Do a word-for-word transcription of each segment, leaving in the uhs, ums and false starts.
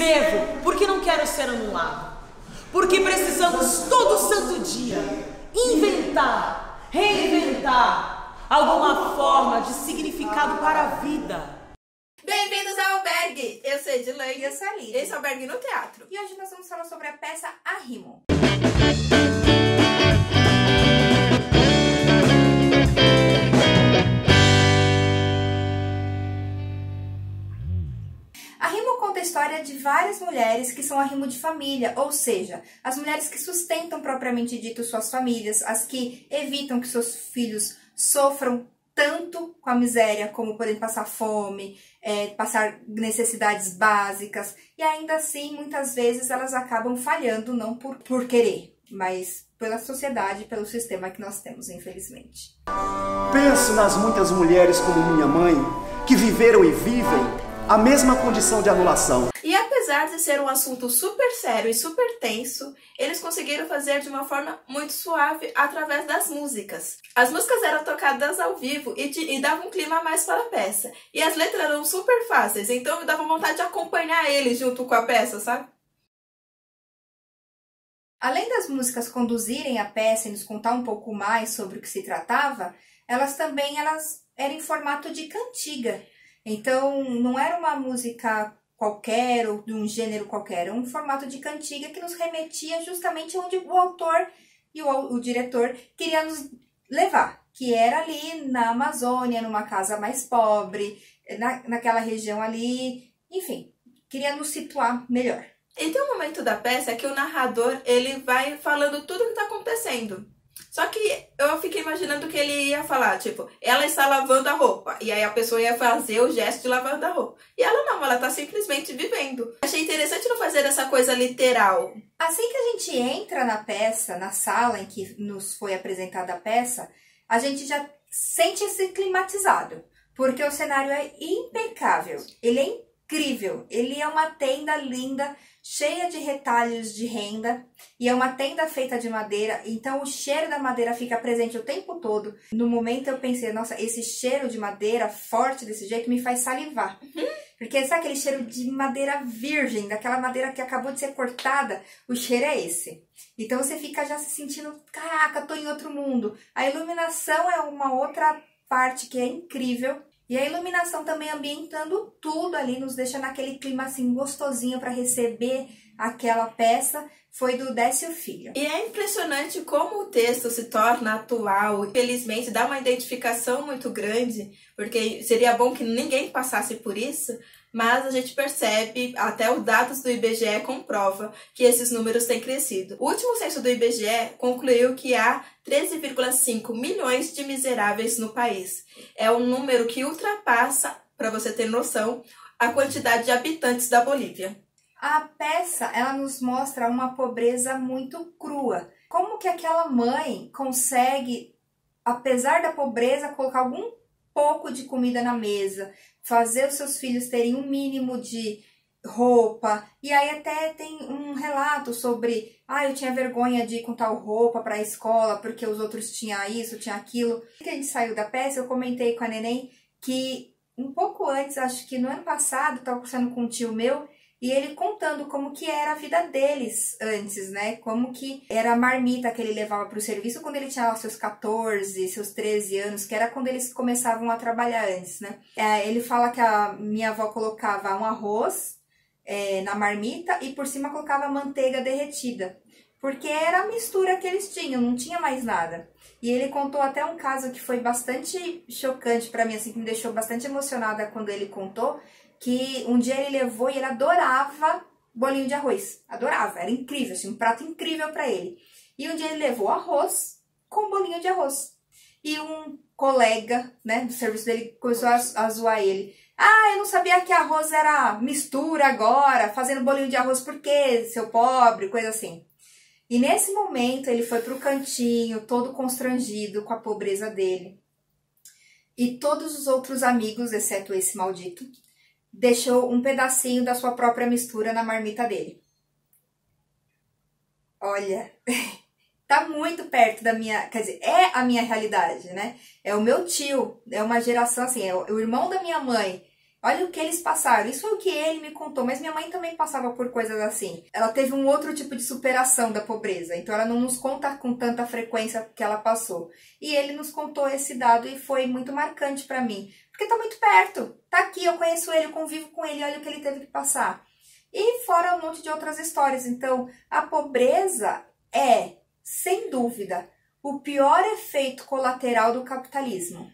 escrevo porque não quero ser anulado, porque precisamos todo santo dia inventar, reinventar alguma forma de significado para a vida. Bem-vindos ao albergue! Eu sou Edilane e eu sou a Lídia. Esse é o Albergue no Teatro. E hoje nós vamos falar sobre a peça Arrimo. Arrimo conta a história de várias mulheres que são arrimo de família, ou seja, as mulheres que sustentam propriamente dito suas famílias, as que evitam que seus filhos sofram tanto com a miséria, como podem passar fome, é, passar necessidades básicas, e ainda assim, muitas vezes, elas acabam falhando, não por, por querer, mas pela sociedade, pelo sistema que nós temos, infelizmente. Penso nas muitas mulheres como minha mãe, que viveram e vivem a mesma condição de anulação. E apesar de ser um assunto super sério e super tenso, eles conseguiram fazer de uma forma muito suave através das músicas. As músicas eram tocadas ao vivo e, de, e davam um clima mais para a peça. E as letras eram super fáceis, então me dava vontade de acompanhar eles junto com a peça, sabe? Além das músicas conduzirem a peça e nos contar um pouco mais sobre o que se tratava, elas também elas eram em formato de cantiga. Então, não era uma música qualquer ou de um gênero qualquer, era um formato de cantiga que nos remetia justamente onde o autor e o, o diretor queriam nos levar, que era ali na Amazônia, numa casa mais pobre, na, naquela região ali, enfim, queria nos situar melhor. E tem um momento da peça que o narrador ele vai falando tudo o que está acontecendo. Só que eu fiquei imaginando que ele ia falar, tipo, ela está lavando a roupa. E aí a pessoa ia fazer o gesto de lavando a roupa. E ela não, ela está simplesmente vivendo. Achei interessante não fazer essa coisa literal. Assim que a gente entra na peça, na sala em que nos foi apresentada a peça, a gente já sente esse climatizado. Porque o cenário é impecável. Ele é incrível. Ele é uma tenda linda, cheia de retalhos de renda, e é uma tenda feita de madeira, então o cheiro da madeira fica presente o tempo todo. No momento eu pensei, nossa, esse cheiro de madeira forte desse jeito me faz salivar. Uhum. Porque sabe aquele cheiro de madeira virgem, daquela madeira que acabou de ser cortada? O cheiro é esse. Então você fica já se sentindo, caraca, tô em outro mundo. A iluminação é uma outra parte que é incrível. E a iluminação também ambientando tudo ali, nos deixa naquele clima assim gostosinho para receber aquela peça, foi do Décio Filho. E é impressionante como o texto se torna atual, infelizmente dá uma identificação muito grande, porque seria bom que ninguém passasse por isso, mas a gente percebe, até os dados do I B G E comprova que esses números têm crescido. O último censo do I B G E concluiu que há treze vírgula cinco milhões de miseráveis no país. É um número que ultrapassa, para você ter noção, a quantidade de habitantes da Bolívia. A peça, ela nos mostra uma pobreza muito crua. Como que aquela mãe consegue, apesar da pobreza, colocar algum pouco de comida na mesa, fazer os seus filhos terem um mínimo de roupa. E aí até tem um relato sobre, ah, eu tinha vergonha de ir com tal roupa para a escola, porque os outros tinham isso, tinha aquilo. E que a gente saiu da peça, eu comentei com a neném que um pouco antes, acho que no ano passado, estava conversando com um tio meu, e ele contando como que era a vida deles antes, né? Como que era a marmita que ele levava para o serviço quando ele tinha lá seus quatorze, seus treze anos, que era quando eles começavam a trabalhar antes, né? É, ele fala que a minha avó colocava um arroz é, na marmita e por cima colocava manteiga derretida. Porque era a mistura que eles tinham, não tinha mais nada. E ele contou até um caso que foi bastante chocante para mim, assim, que me deixou bastante emocionada quando ele contou, que um dia ele levou e ele adorava bolinho de arroz. Adorava, era incrível, assim, um prato incrível para ele. E um dia ele levou arroz com bolinho de arroz. E um colega, né, do serviço dele começou a, a zoar ele. Ah, eu não sabia que arroz era mistura agora, fazendo bolinho de arroz por quê, seu pobre, coisa assim. E nesse momento ele foi pro cantinho, todo constrangido com a pobreza dele. E todos os outros amigos, exceto esse maldito, deixou um pedacinho da sua própria mistura na marmita dele. Olha, tá muito perto da minha, quer dizer, é a minha realidade, né? É o meu tio, é uma geração assim, é o irmão da minha mãe, Olha o que eles passaram. Isso é o que ele me contou. Mas minha mãe também passava por coisas assim. Ela teve um outro tipo de superação da pobreza. Então ela não nos conta com tanta frequência que ela passou. E ele nos contou esse dado e foi muito marcante pra mim. Porque tá muito perto. Tá aqui, eu conheço ele, eu convivo com ele. Olha o que ele teve que passar. E fora um monte de outras histórias. Então a pobreza é, sem dúvida, o pior efeito colateral do capitalismo.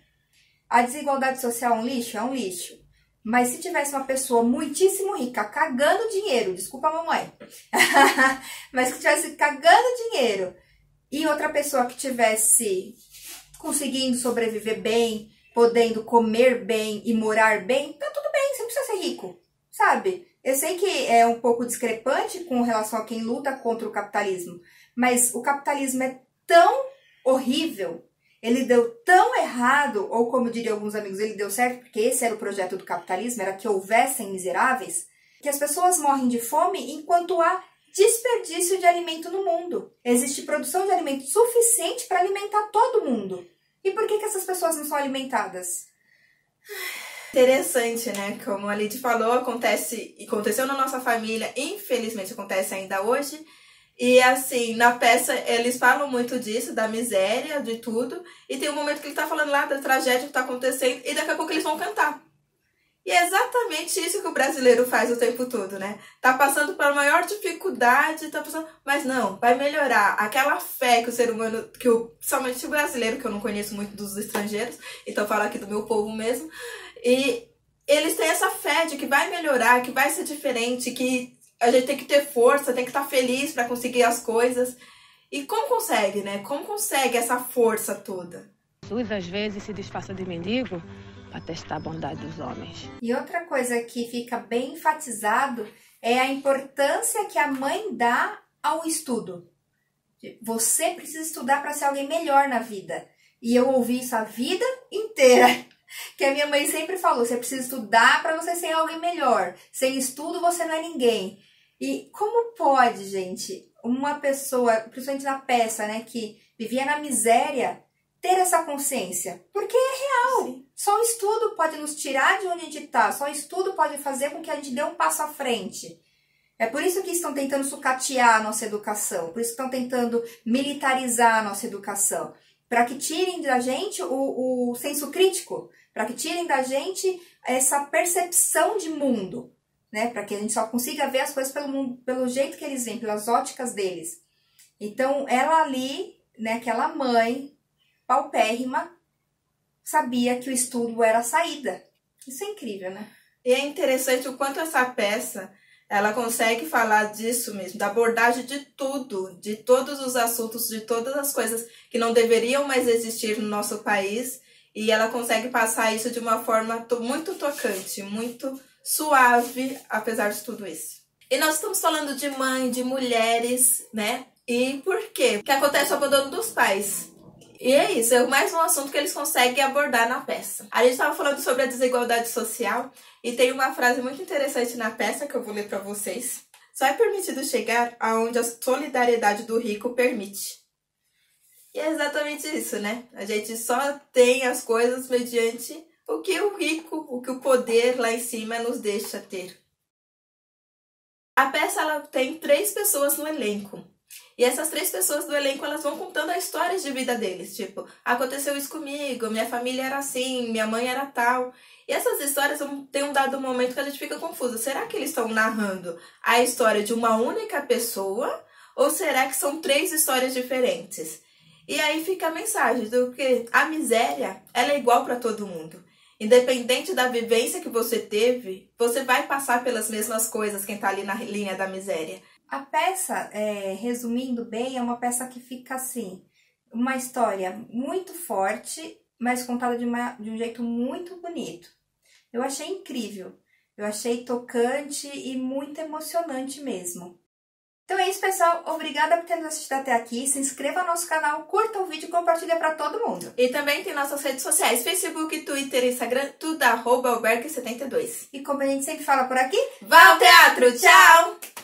A desigualdade social é um lixo? É um lixo. Mas se tivesse uma pessoa muitíssimo rica, cagando dinheiro, desculpa a mamãe, mas que tivesse cagando dinheiro e outra pessoa que tivesse conseguindo sobreviver bem, podendo comer bem e morar bem, tá tudo bem, você não precisa ser rico, sabe? Eu sei que é um pouco discrepante com relação a quem luta contra o capitalismo, mas o capitalismo é tão horrível. Ele deu tão errado, ou como diriam alguns amigos, ele deu certo, porque esse era o projeto do capitalismo, era que houvessem miseráveis, que as pessoas morrem de fome enquanto há desperdício de alimento no mundo. Existe produção de alimento suficiente para alimentar todo mundo. E por que que essas pessoas não são alimentadas? Interessante, né? Como a Lídia falou, acontece e aconteceu na nossa família, infelizmente acontece ainda hoje. E assim, na peça eles falam muito disso, da miséria, de tudo. E tem um momento que ele tá falando lá da tragédia que tá acontecendo e daqui a pouco eles vão cantar. E é exatamente isso que o brasileiro faz o tempo todo, né? Tá passando pela maior dificuldade, tá passando... Mas não, vai melhorar. Aquela fé que o ser humano, que o, somente o brasileiro, que eu não conheço muito dos estrangeiros, então eu falo aqui do meu povo mesmo. E eles têm essa fé de que vai melhorar, que vai ser diferente, que... A gente tem que ter força, tem que estar feliz para conseguir as coisas. E como consegue, né? Como consegue essa força toda? Jesus, às vezes, se disfarça de mendigo para testar a bondade dos homens. E outra coisa que fica bem enfatizado é a importância que a mãe dá ao estudo. Você precisa estudar para ser alguém melhor na vida. E eu ouvi isso a vida inteira. Que a minha mãe sempre falou, você precisa estudar para você ser alguém melhor. Sem estudo você não é ninguém. E como pode, gente, uma pessoa, principalmente na peça, né, que vivia na miséria, ter essa consciência? Porque é real. Sim. Só o estudo pode nos tirar de onde a gente está. Só o estudo pode fazer com que a gente dê um passo à frente. É por isso que estão tentando sucatear a nossa educação. Por isso que estão tentando militarizar a nossa educação. Para que tirem da gente o, o senso crítico, para que tirem da gente essa percepção de mundo, né? Para que a gente só consiga ver as coisas pelo, mundo, pelo jeito que eles veem, pelas óticas deles. Então, ela ali, né, aquela mãe paupérrima, sabia que o estudo era a saída. Isso é incrível, né? E é interessante o quanto essa peça... Ela consegue falar disso mesmo, da abordagem de tudo, de todos os assuntos, de todas as coisas que não deveriam mais existir no nosso país. E ela consegue passar isso de uma forma muito tocante, muito suave, apesar de tudo isso. E nós estamos falando de mãe, de mulheres, né? E por quê? Porque acontece o abandono dos pais. E é isso, é mais um assunto que eles conseguem abordar na peça. A gente estava falando sobre a desigualdade social e tem uma frase muito interessante na peça que eu vou ler para vocês. Só é permitido chegar aonde a solidariedade do rico permite. E é exatamente isso, né? A gente só tem as coisas mediante o que o rico, o que o poder lá em cima nos deixa ter. A peça ela tem três pessoas no elenco. E essas três pessoas do elenco, elas vão contando a história de vida deles. Tipo, aconteceu isso comigo, minha família era assim, minha mãe era tal. E essas histórias tem um dado momento que a gente fica confuso. Será que eles estão narrando a história de uma única pessoa? Ou será que são três histórias diferentes? E aí fica a mensagem do que a miséria, ela é igual para todo mundo. Independente da vivência que você teve, você vai passar pelas mesmas coisas quem tá ali na linha da miséria. A peça, é, resumindo bem, é uma peça que fica assim, uma história muito forte, mas contada de, uma, de um jeito muito bonito. Eu achei incrível, eu achei tocante e muito emocionante mesmo. Então é isso, pessoal. Obrigada por ter nos assistido até aqui. Se inscreva no nosso canal, curta o vídeo e compartilha pra todo mundo. E também tem nossas redes sociais, Facebook, Twitter, Instagram, tudo arroba Alberca setenta e dois. E como a gente sempre fala por aqui, vá ao teatro! Tchau!